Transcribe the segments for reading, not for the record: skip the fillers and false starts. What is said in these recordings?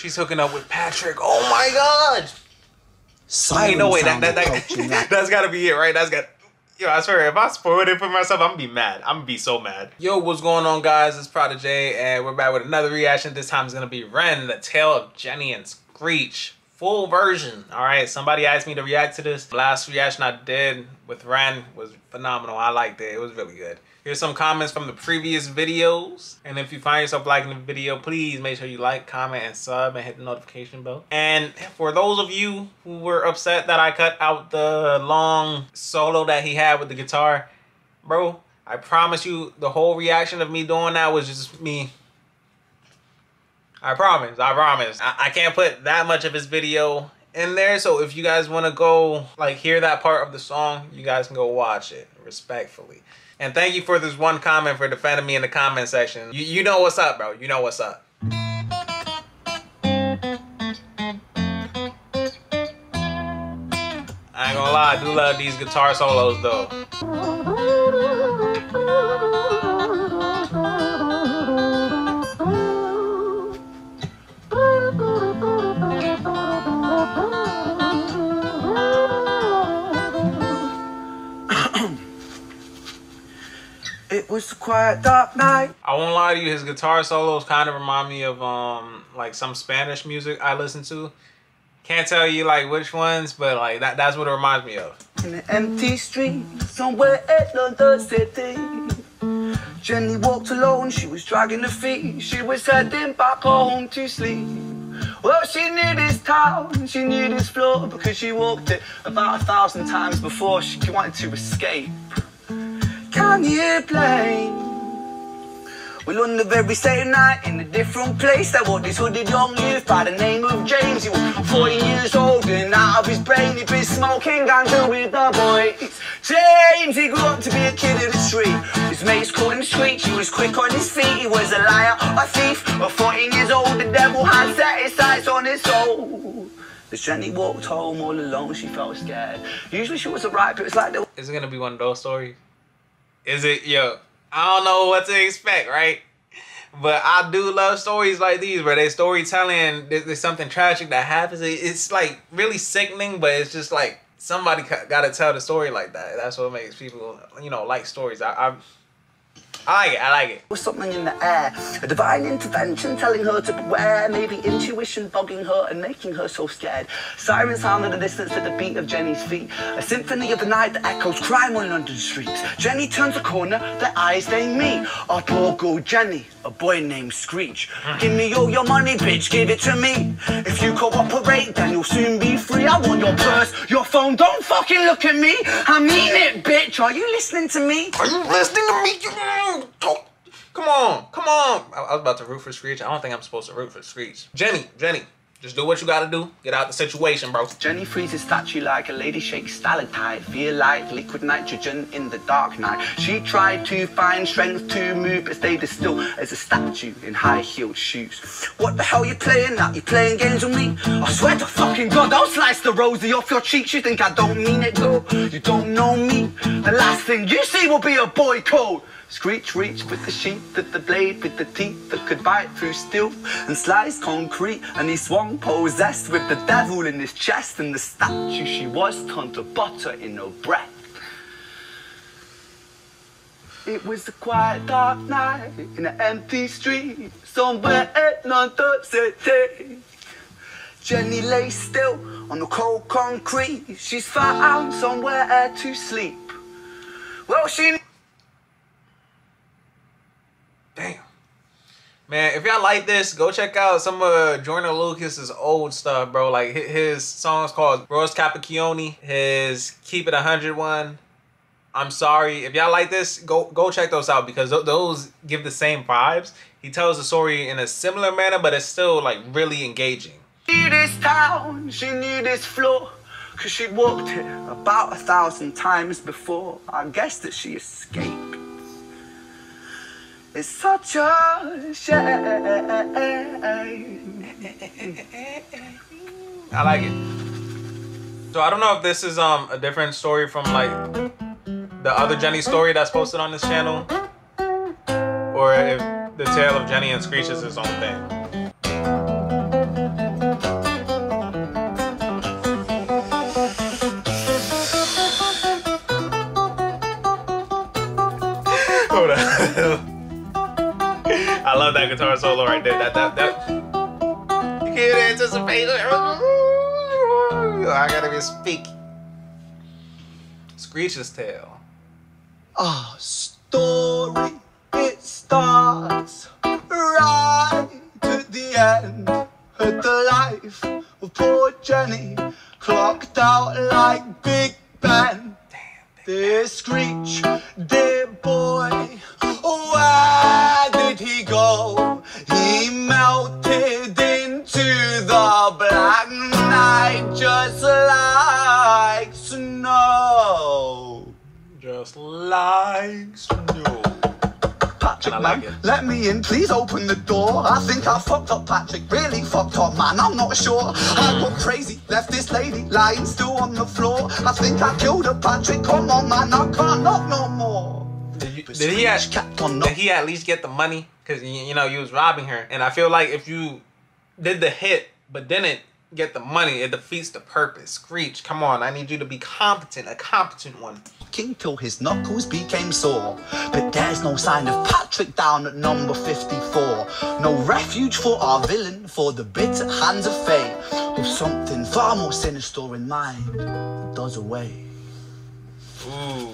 She's hooking up with Patrick. Oh my God! Wait, no way. That's gotta be it, right? That's got. Yo, I swear, if I spoil it for myself, I'm gonna be mad. I'm gonna be so mad. Yo, what's going on, guys? It's Prodijet, and we're back with another reaction. This time it's gonna be Ren, The Tale of Jenny and Screech. Full version. All right, somebody asked me to react to this. The last reaction I did with Ren was phenomenal. I liked it. It was really good. Here's some comments from the previous videos. And if you find yourself liking the video, please make sure you like, comment, and sub, and hit the notification bell. And for those of you who were upset that I cut out the long solo that he had with the guitar, bro, I promise you the whole reaction of me doing that was just me. I promise, I promise. I can't put that much of his video in there, so if you guys want to go like hear that part of the song, you guys can go watch it respectfully. And thank you for this one comment for defending me in the comment section. You know what's up, bro. You know what's up. I ain't gonna lie, I do love these guitar solos though. It was a quiet, dark night. I won't lie to you, his guitar solos kind of remind me of like some Spanish music I listen to. Can't tell you like which ones, but like that's what it reminds me of. In an empty street, somewhere in the city, Jenny walked alone. She was dragging her feet. She was heading back home to sleep. Well, she knew this town, she knew this floor, because she walked it about 1,000 times before she wanted to escape. Can you play? Well, on the very same night, in a different place, there was this hooded young youth by the name of James. He was 40 years old and out of his brain, he'd been smoking ganja with the boys. James, he grew up to be a kid in the street. His mates called him Screech, he was quick on his feet. He was a liar, a thief, at 14 years old, the devil had set his sights on his soul. As Jenny walked home all alone, she felt scared. Usually she was alright, but it's like... Is it gonna be one of those stories? Is it, yo, I don't know what to expect, right? But I do love stories like these where they're storytelling, there's something tragic that happens. It's like really sickening, but it's just like somebody got to tell the story like that. That's what makes people, you know, like stories. I like it, I like it. There was something in the air, a divine intervention telling her to beware, maybe intuition bugging her and making her so scared. Sirens sound in the distance at the beat of Jenny's feet, a symphony of the night that echoes crime on London streets. Jenny turns a corner, their eyes they meet. Our poor girl Jenny, a boy named Screech. Give me all your money, bitch, give it to me. If you cooperate, then you'll soon be free. I want your purse, your phone, don't fucking look at me. I mean it, bitch, are you listening to me? Are you listening to me? Come on, come on. I was about to root for Screech. I don't think I'm supposed to root for Screech. Jenny, just do what you gotta do. Get out the situation, bro. Jenny freezes statue like a lady shakes stalactite. Fear like liquid nitrogen in the dark night. She tried to find strength to move, but stayed as still as a statue in high-heeled shoes. What the hell you playing at? You playing games with me? I swear to fucking God, I'll slice the rosy off your cheeks. You think I don't mean it, girl? You don't know me. The last thing you see will be a boy called Screech. Reached with the sheath of the blade, with the teeth that could bite through steel and slice concrete, and he swung possessed with the devil in his chest, and the statue she was turned to butter in her breath. It was a quiet dark night in an empty street, somewhere in London city. Jenny lay still on the cold concrete. She's found somewhere to sleep. Well, she... Man, if y'all like this, go check out some of Jordan Lucas's old stuff, bro. Like his songs called Rose Cappuccione, his Keep It 100 one. I'm sorry. If y'all like this, go check those out because those give the same vibes. He tells the story in a similar manner, but it's still like really engaging. She knew this town, she knew this floor, because she walked it about 1,000 times before. I guess that she escaped. It's such a shame. I like it. So I don't know if this is a different story from like the other Jenny story that's posted on this channel, or if the Tale of Jenny and Screech is its own thing. right there. That. You can't anticipate it. I gotta be speaking. Screech's tale. Our story, it starts right at the end. At the life of poor Jenny, clocked out like Big Ben. Dear Screech, dear boy, where did he go? He melted into the black night just like snow. Just like snow. Patrick, like man, it. Let me in, please open the door. I think I fucked up, Patrick, really fucked up, man, I'm not sure. I got crazy, left this lady lying still on the floor. I think I killed her, Patrick, come on, man, I can't knock no more. Did he at least get the money? Because, you know, you was robbing her. And I feel like if you did the hit but didn't get the money, it defeats the purpose. Screech, come on, I need you to be competent, a competent one. King till his knuckles became sore, but there's no sign of Patrick down at number 54. No refuge for our villain, for the bitter hands of fate, with something far more sinister in mind that does away. Ooh.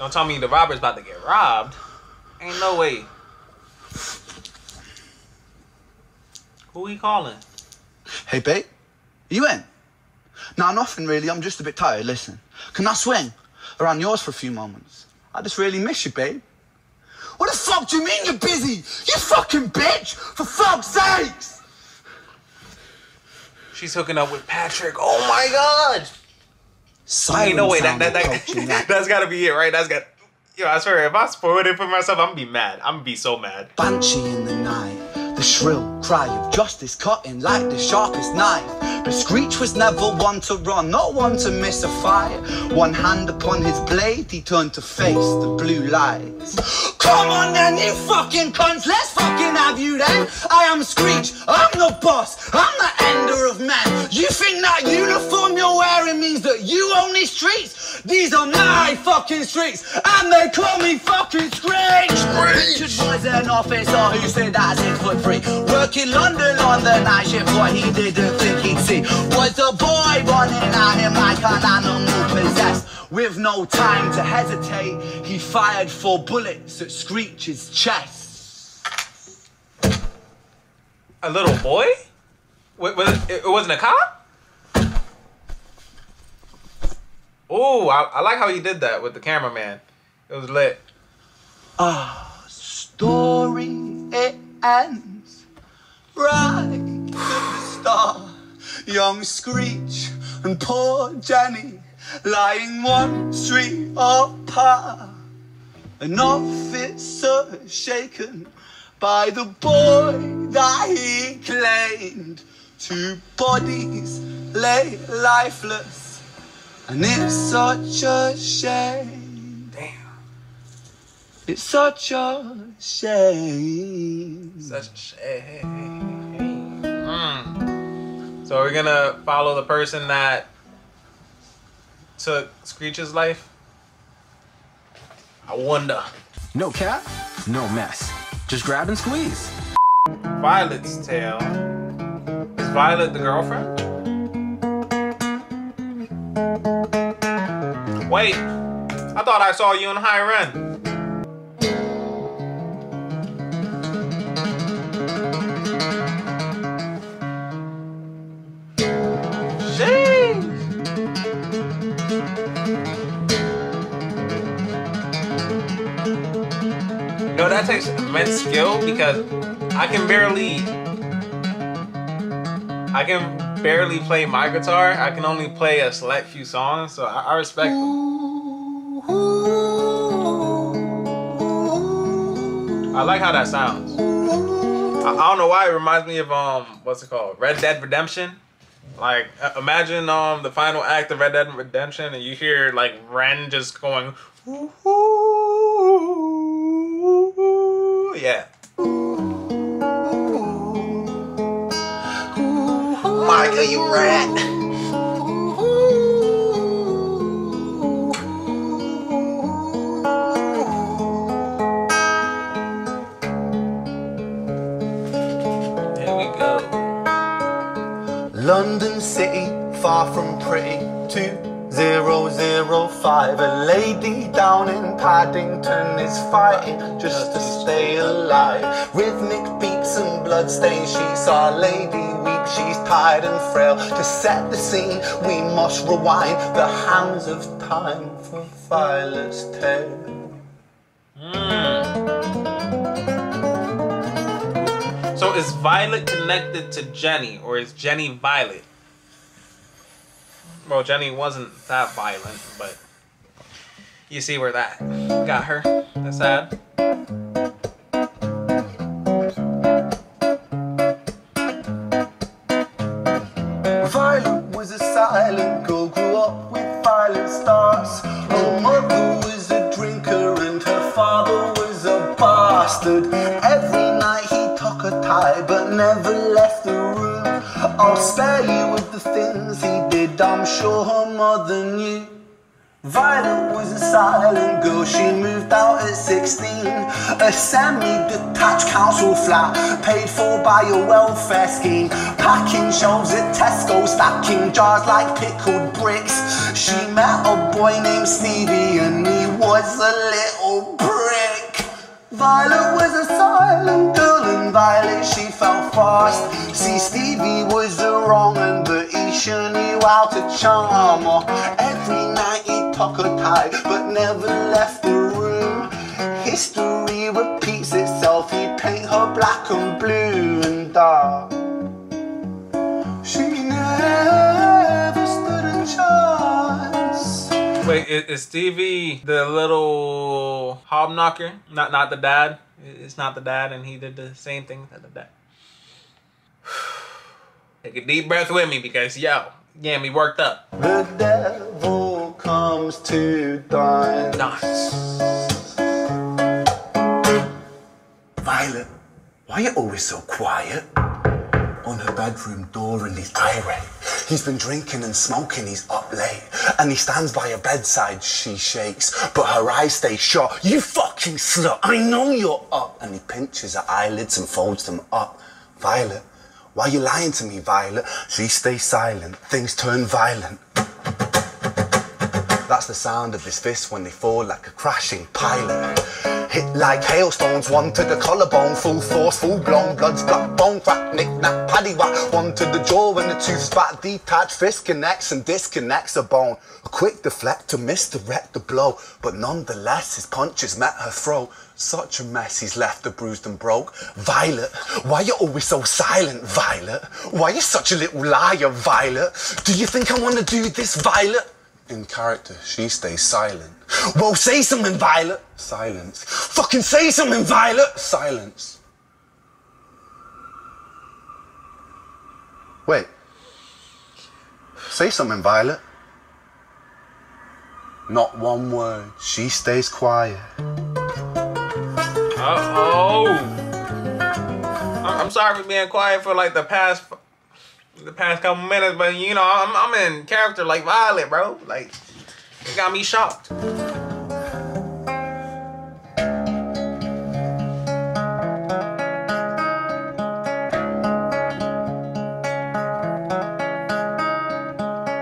Don't tell me the robber's about to get robbed. Ain't no way. Who he calling? Hey, babe, you in? Nah, nothing really, I'm just a bit tired, listen. Can I swing around yours for a few moments? I just really miss you, babe. What the fuck do you mean you're busy? You fucking bitch! For fuck's sakes! She's hooking up with Patrick. Oh my god! Silent ain't no way, that's gotta be it, right? That's got... Yo, I swear, if I spoiled it for myself, I'm gonna be mad. I'm gonna be so mad. Banshee in the night, the shrill cry of justice cutting like the sharpest knife. But Screech was never one to run, not one to miss a fight. One hand upon his blade, he turned to face the blue lights. Come on then, you fucking cunts, let's fucking have you then. I am Screech, I'm the boss, I'm the ender of men. You think that uniform you're wearing means that you own these streets? These are my fucking streets, and they call me fucking Screech. Screech was an officer who said that's it for free. Working London on the night shift, what he didn't think he'd see was a boy running at him like an animal possessed. With no time to hesitate, he fired 4 bullets at Screech's chest. A little boy? Wait, it wasn't a cop? Oh, I like how he did that with the cameraman. It was lit. Ah, story, it ends right at the start. Young Screech and poor Jenny lying 1 street apart. An officer shaken by the boy that he claimed. 2 bodies lay lifeless, and it's such a shame. Damn. It's such a shame. Such a shame. So we're gonna follow the person that took Screech's life? I wonder. No cap, no mess. Just grab and squeeze. Violet's tale. Is Violet the girlfriend? Wait, I thought I saw you in High Ren. No, that takes immense skill because I can barely play my guitar. I can only play a select few songs, so I respect them. I like how that sounds. I don't know why it reminds me of what's it called? Red Dead Redemption. Like, imagine the final act of Red Dead Redemption and you hear like Ren just going yeah. Michael, you rat! London City, far from pretty, 2005. A lady down in Paddington is fighting just to stay alive. Rhythmic beats and bloodstains, she's our lady weep, she's tired and frail. To set the scene, we must rewind the hands of time from Violet's tale. So is Violet connected to Jenny, or is Jenny Violet? Well, Jenny wasn't that violent, but you see where that got her. That's sad. Violet was a silent girl, grew up with violent stars. Her mother was a drinker and her father was a bastard. Every night he took a tie but never left the room. I'll spare you with the things he did, I'm sure her mother knew. Violet was a silent girl, she moved out at 16. A semi-detached council flat, paid for by a welfare scheme. Packing shelves at Tesco, stacking jars like pickled bricks. She met a boy named Stevie and he was a little prick. Violet was a silent girl and Violet, she fell fast. See, Stevie was the wrong one, but he sure knew how to charm her. Every night he took her tie, but never left the room. History repeats itself, he paint her black and blue and dark. She never stood a chance. Wait, is Stevie the little hobknocker? Not the dad? It's not the dad, and he did the same thing that the dad. Take a deep breath with me, because yo, yeah, me worked up. The devil comes to dance. Nice. Violet, why are you always so quiet? On her bedroom door and he's irate. He's been drinking and smoking, he's up late. And he stands by her bedside, she shakes, but her eyes stay shut. You fucking slut, I know you're up. And he pinches her eyelids and folds them up. Violet, why are you lying to me, Violet? She stays silent, things turn violent. That's the sound of his fists when they fall like a crashing pilot. Hit like hailstones, one to the collarbone, full force, full blown, blood's black bone, crack, knick-knack, paddywhack, one to the jaw and the tooth spat, detached fist connects and disconnects a bone. A quick deflect to misdirect the blow, but nonetheless his punches met her throat. Such a mess, he's left her bruised and broke. Violet, why you always so silent, Violet? Why you such a little liar, Violet? Do you think I wanna do this, Violet? In character, she stays silent. Well, say something, Violet! Silence. Fucking say something, Violet! Silence. Wait. Say something, Violet. Not one word. She stays quiet. I'm sorry for being quiet for like the past couple minutes, but you know, I'm in character like Violet, bro. Like, it got me shocked.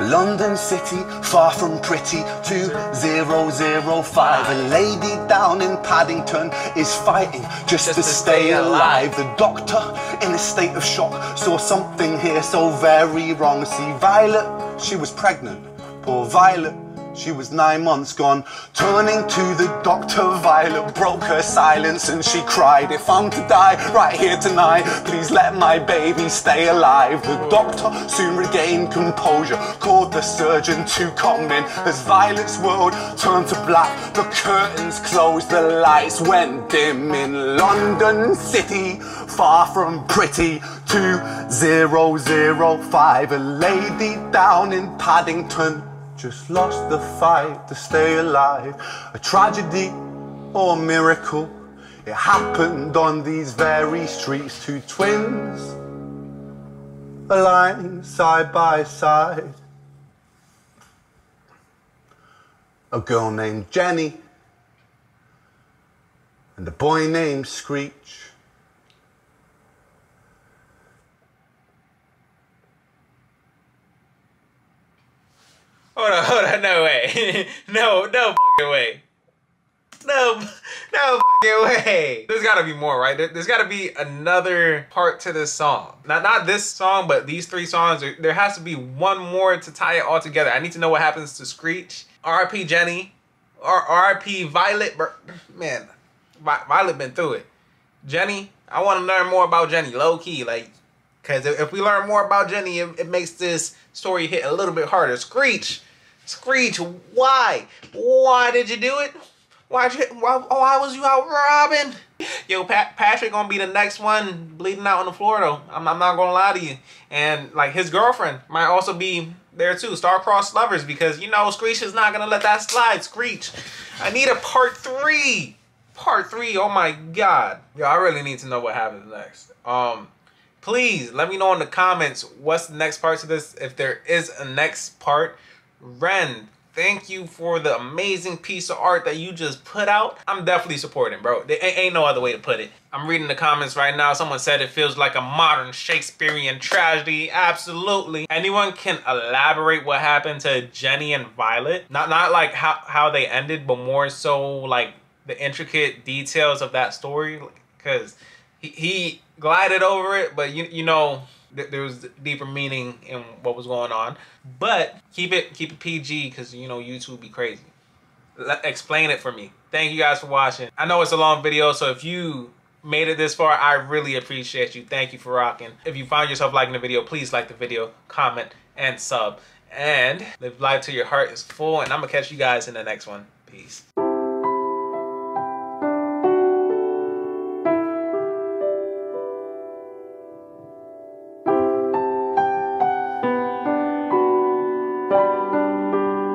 London City, far from pretty, 2005. A lady down in Paddington is fighting just to stay alive. The doctor, in a state of shock, saw something here so very wrong. See, Violet, she was pregnant. Poor Violet, she was 9 months gone. Turning to the doctor, Violet broke her silence and she cried, if I'm to die right here tonight, please let my baby stay alive. The doctor soon regained composure, called the surgeon to come in. As Violet's world turned to black, the curtains closed, the lights went dim. In London City, far from pretty, 2005. A lady down in Paddington just lost the fight to stay alive. A tragedy or a miracle, it happened on these very streets. Two twins are lying side by side. A girl named Jenny and a boy named Screech. Hold on, no way. No fucking way. No fucking way. There's gotta be more, right? There's gotta be another part to this song. Not this song, but these three songs. There has to be one more to tie it all together. I need to know what happens to Screech, R.I.P. Jenny, or R.I.P. Violet. Man, Violet been through it. Jenny, I want to learn more about Jenny, low key, like, cause if we learn more about Jenny, it makes this story hit a little bit harder. Screech, why? Why did you do it? Why was you out robbing? Yo, Patrick gonna be the next one bleeding out on the floor though. I'm not gonna lie to you. And like his girlfriend might also be there too. Star-crossed lovers, because you know Screech is not gonna let that slide. Screech, I need a part three. Part three, oh my God. Yo, I really need to know what happens next. Please let me know in the comments what's the next part to this, if there is a next part. Ren, thank you for the amazing piece of art that you just put out. I'm definitely supporting, bro. There ain't no other way to put it. I'm reading the comments right now. Someone said it feels like a modern Shakespearean tragedy. Absolutely. Anyone can elaborate what happened to Jenny and Violet? Not like how they ended, but more so like the intricate details of that story. Because he glided over it, but you know, there was deeper meaning in what was going on. But keep it PG, because you know YouTube be crazy. Explain it for me. Thank you guys for watching. I know it's a long video, so if you made it this far, I really appreciate you. Thank you for rocking. If you found yourself liking the video, please like the video, comment, and sub. And live life till your heart is full, and I'm gonna catch you guys in the next one. Peace.